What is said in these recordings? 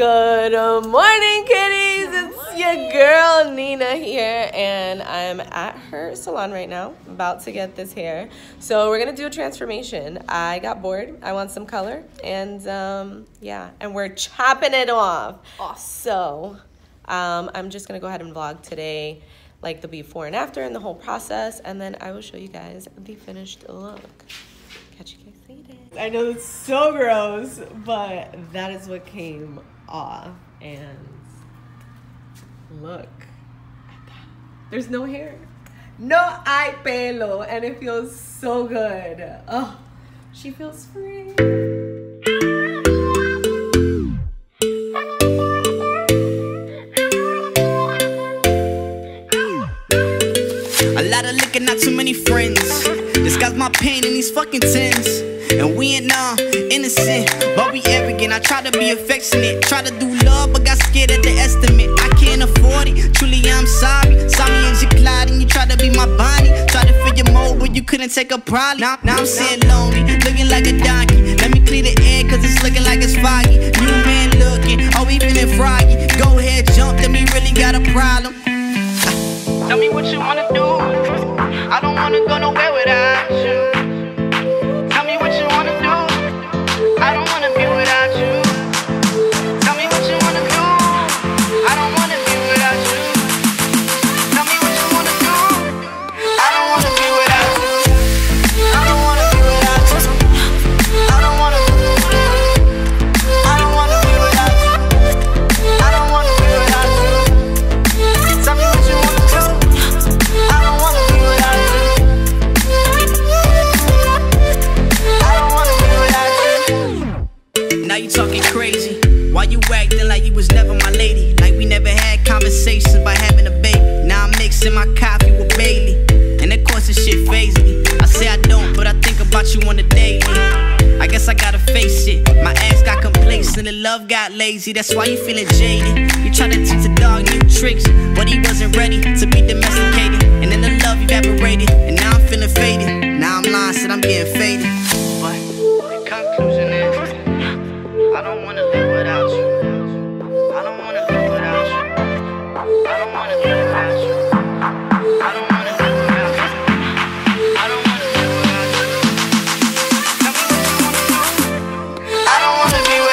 Good morning, kitties. It's your girl Nina here, and I'm at her salon right now. I'm about to get this hair, so we're gonna do a transformation. I got bored. I want some color, and yeah, and we're chopping it off. Awesome. So I'm just gonna go ahead and vlog today, like the before and after, and the whole process, and then I will show you guys the finished look. Catch you guys later. I know it's so gross, but that is what came off. And look at that. There's no hair. No hay pelo. And it feels so good. Oh, she feels free. A lot of looking, not too many friends. Disguise my pain in these fucking tins. And we ain't all innocent, but we arrogant. I try to be affectionate, try to do love, but got scared at the estimate. I can't afford it, truly I'm sorry. Sorry as you glide and you try to be my body. Try to fit your mold, but you couldn't take a problem. Now I'm sitting lonely, looking like a donkey. Let me clear the air, cause it's looking like it's foggy. New man looking, oh we feeling froggy. Go ahead, jump, then we really got a problem. Tell me what you wanna do. I don't wanna go nowhere without you. Love got lazy, that's why you feeling jaded. You try to teach the dog new tricks, but he wasn't ready to be domesticated. And then the love evaporated, and now I'm feeling faded. Now I'm lying, said I'm getting faded. But the conclusion is, I don't wanna live without you. I don't wanna live without you. I don't wanna live without you. I don't wanna live without you. I don't wanna live without you. I don't wanna be without you.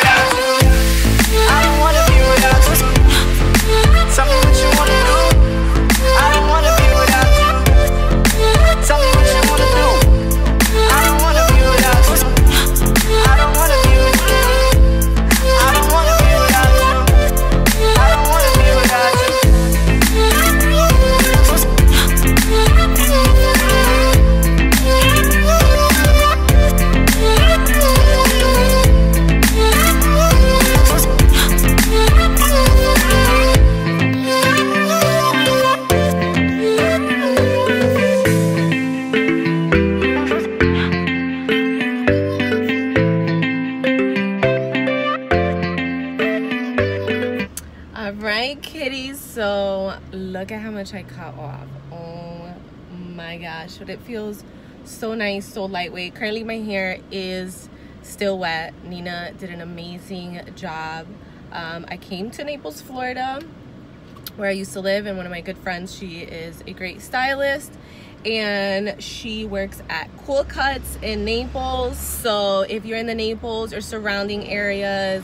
Look at how much I cut off. Oh my gosh, but it feels so nice, so lightweight. Currently my hair is still wet. Nina did an amazing job. I came to Naples, Florida, where I used to live, and one of my good friends, she is a great stylist, and she works at Cool Cuts in Naples. So if you're in the Naples or surrounding areas,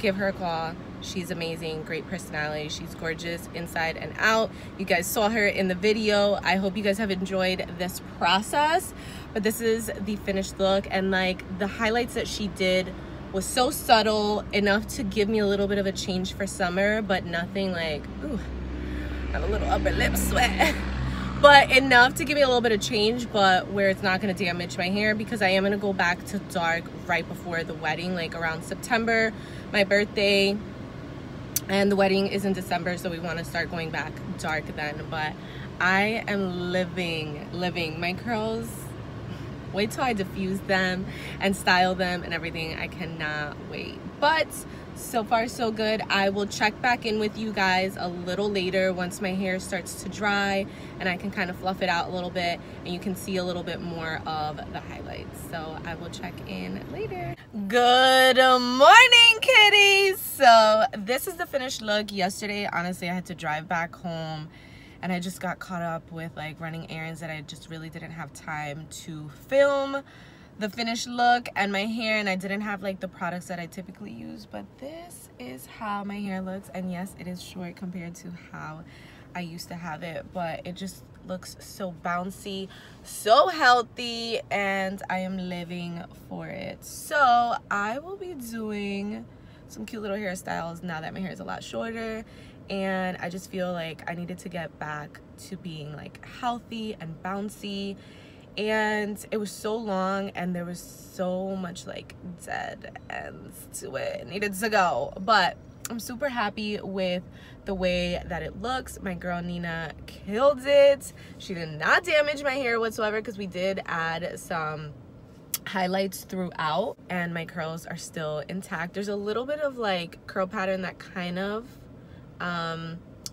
give her a call. She's amazing, great personality. She's gorgeous inside and out. You guys saw her in the video. I hope you guys have enjoyed this process, but this is the finished look. And like the highlights that she did was so subtle, enough to give me a little bit of a change for summer, but nothing like, ooh, I have a little upper lip sweat. But enough to give me a little bit of change, but where it's not gonna damage my hair, because I am gonna go back to dark right before the wedding, like around September, my birthday. And the wedding is in December, so we want to start going back dark then. But I am living. My curls, wait till I diffuse them and style them and everything. I cannot wait. But so far so good. I will check back in with you guys a little later once my hair starts to dry and I can kind of fluff it out a little bit and you can see a little bit more of the highlights. So I will check in later. Good morning, kitties. So So this is the finished look. Yesterday, honestly, I had to drive back home and I just got caught up with like running errands that I just really didn't have time to film the finished look and my hair, and I didn't have like the products that I typically use. But this is how my hair looks, and yes, it is short compared to how I used to have it, but it just looks so bouncy, so healthy, and I am living for it. So I will be doing some cute little hairstyles now that my hair is a lot shorter, and I just feel like I needed to get back to being like healthy and bouncy. And it was so long and there was so much like dead ends to it. It needed to go, but I'm super happy with the way that it looks. My girl Nina killed it. She did not damage my hair whatsoever because we did add some highlights throughout, and my curls are still intact. There's a little bit of like curl pattern that kind of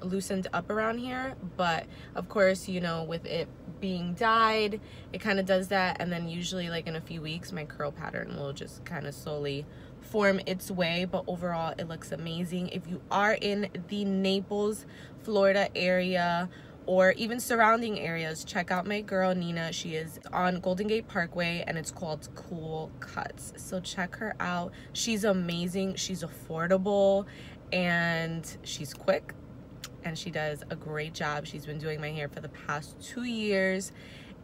loosened up around here, but of course, you know, with it being dyed, it kind of does that, and then usually like in a few weeks my curl pattern will just kind of slowly form its way. But overall it looks amazing. If you are in the Naples, Florida area or even surrounding areas, check out my girl Nina. She is on Golden Gate Parkway and it's called Cool Cuts, so check her out. She's amazing, she's affordable, and she's quick, and she does a great job. She's been doing my hair for the past 2 years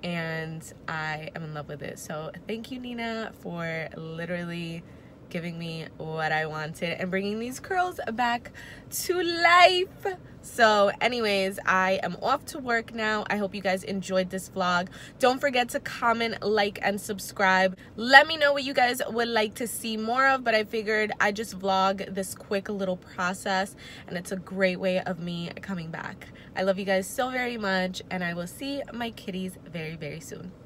and I am in love with it. So thank you, Nina, for literally giving me what I wanted and bringing these curls back to life. So anyways, I am off to work now. I hope you guys enjoyed this vlog. Don't forget to comment, like, and subscribe. Let me know what you guys would like to see more of, but I figured I just vlog this quick little process and it's a great way of me coming back. I love you guys so very much and I will see my kitties very, very soon.